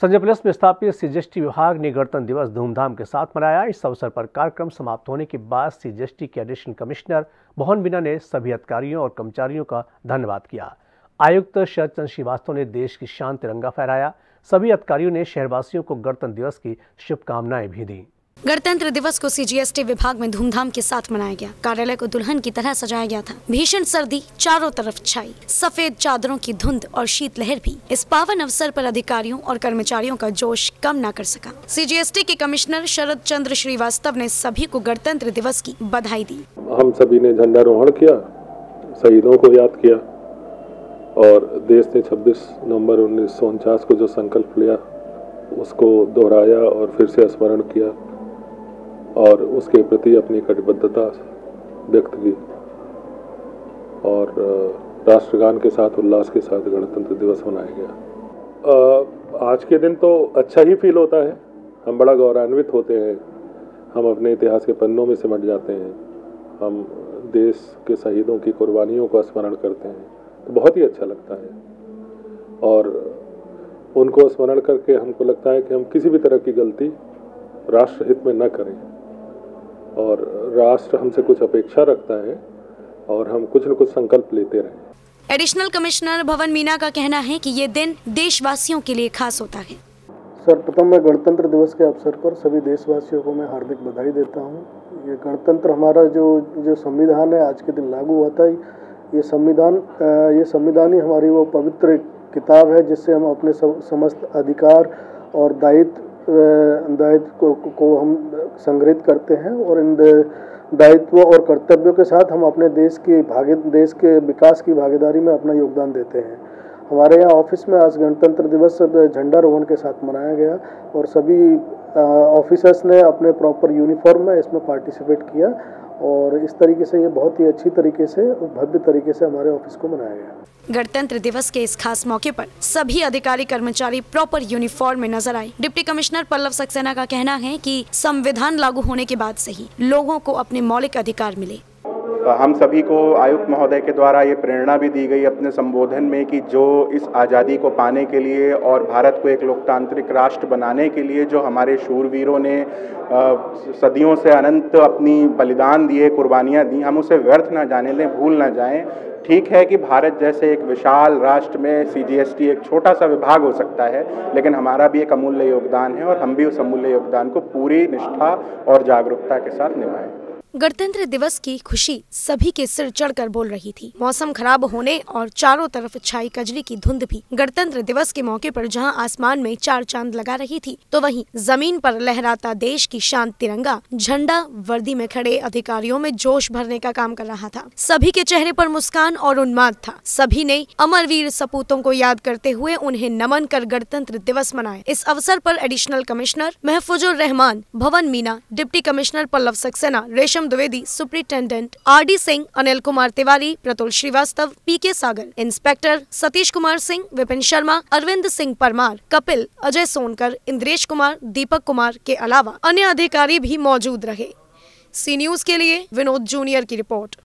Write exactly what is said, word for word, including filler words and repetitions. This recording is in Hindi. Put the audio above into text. संजय प्लस में स्थापित सीजीएसटी विभाग ने गणतंत्र दिवस धूमधाम के साथ मनाया। इस अवसर पर कार्यक्रम समाप्त होने के बाद सीजीएसटी के एडिशनल कमिश्नर मोहन बीना ने सभी अधिकारियों और कर्मचारियों का धन्यवाद किया। आयुक्त शरद चंद्र श्रीवास्तव ने देश की शान तिरंगा फहराया। सभी अधिकारियों ने शहरवासियों को गणतंत्र दिवस की शुभकामनाएं भी दी। गणतंत्र दिवस को सीजीएसटी विभाग में धूमधाम के साथ मनाया गया। कार्यालय को दुल्हन की तरह सजाया गया था। भीषण सर्दी चारों तरफ छाई, सफेद चादरों की धुंध और शीतलहर भी इस पावन अवसर पर अधिकारियों और कर्मचारियों का जोश कम ना कर सका। सीजीएसटी के कमिश्नर शरद चंद्र श्रीवास्तव ने सभी को गणतंत्र दिवस की बधाई दी। हम सभी ने झंडारोहण किया, शहीदों को याद किया और देश ने छब्बीस नवम्बर उन्नीस सौ उनचास को जो संकल्प लिया उसको दोहराया और फिर से स्मरण किया और उसके प्रति अपनी कटिबद्धता व्यक्त की और राष्ट्रगान के साथ उल्लास के साथ गणतंत्र दिवस मनाया गया। आज के दिन तो अच्छा ही फील होता है, हम बड़ा गौरवान्वित होते हैं, हम अपने इतिहास के पन्नों में सिमट जाते हैं, हम देश के शहीदों की कुर्बानियों का स्मरण करते हैं तो बहुत ही अच्छा लगता है और उनको स्मरण करके हमको लगता है कि हम किसी भी तरह की गलती राष्ट्र हित में न करें और राष्ट्र हमसे कुछ अपेक्षा रखता है और हम कुछ न कुछ संकल्प लेते रहें। एडिशनल कमिश्नर भवन मीना का कहना है कि ये दिन देशवासियों के लिए खास होता है। सर्वप्रथम मैं गणतंत्र दिवस के अवसर पर सभी देशवासियों को मैं हार्दिक बधाई देता हूँ। ये गणतंत्र हमारा जो जो संविधान है आज के दिन लागू होता है, ये संविधान ये संविधान ही हमारी वो पवित्र किताब है जिससे हम अपने समस्त अधिकार और दायित्व दायित्व को, को हम संग्रहित करते हैं और इन दायित्वों और कर्तव्यों के साथ हम अपने देश की भागी देश के विकास की भागीदारी में अपना योगदान देते हैं। हमारे यहाँ ऑफिस में आज गणतंत्र दिवस झंडारोहण के साथ मनाया गया और सभी ऑफिसर्स ने अपने प्रॉपर यूनिफॉर्म में इसमें पार्टिसिपेट किया और इस तरीके से ये बहुत ही अच्छी तरीके से भव्य तरीके से हमारे ऑफिस को मनाया गया। गणतंत्र दिवस के इस खास मौके पर सभी अधिकारी कर्मचारी प्रॉपर यूनिफॉर्म में नजर आए। डिप्टी कमिश्नर पल्लव सक्सेना का कहना है कि संविधान लागू होने के बाद से ही लोगों को अपने मौलिक अधिकार मिले। हम सभी को आयुक्त महोदय के द्वारा ये प्रेरणा भी दी गई अपने संबोधन में कि जो इस आज़ादी को पाने के लिए और भारत को एक लोकतांत्रिक राष्ट्र बनाने के लिए जो हमारे शूरवीरों ने सदियों से अनंत अपनी बलिदान दिए, कुर्बानियां दी, हम उसे व्यर्थ ना जाने दें, भूल ना जाएं। ठीक है कि भारत जैसे एक विशाल राष्ट्र में सीजीएसटी एक छोटा सा विभाग हो सकता है, लेकिन हमारा भी एक अमूल्य योगदान है और हम भी उस अमूल्य योगदान को पूरी निष्ठा और जागरूकता के साथ निभाएं। गणतंत्र दिवस की खुशी सभी के सिर चढ़कर बोल रही थी। मौसम खराब होने और चारों तरफ छाई कजरी की धुंध भी गणतंत्र दिवस के मौके पर जहां आसमान में चार चांद लगा रही थी तो वहीं जमीन पर लहराता देश की शान तिरंगा झंडा वर्दी में खड़े अधिकारियों में जोश भरने का काम कर रहा था। सभी के चेहरे पर मुस्कान और उन्माद था। सभी ने अमरवीर सपूतों को याद करते हुए उन्हें नमन कर गणतंत्र दिवस मनाए। इस अवसर पर additional commissioner Mahfuzur Rahman, Bhavan Meena, deputy commissioner Pallav Saxena, Resham Dwivedi, superintendent R D Singh, Anil Kumar Tiwari, Pratul Srivastava, P K Sagar, inspector Satish Kumar Singh, Vipin Sharma, Arvind Singh Parmar, Kapil, Ajay Sonkar, Indresh Kumar, Deepak Kumar के अलावा अन्य अधिकारी भी मौजूद रहे। सी न्यूज़ के लिए विनोद जूनियर की रिपोर्ट।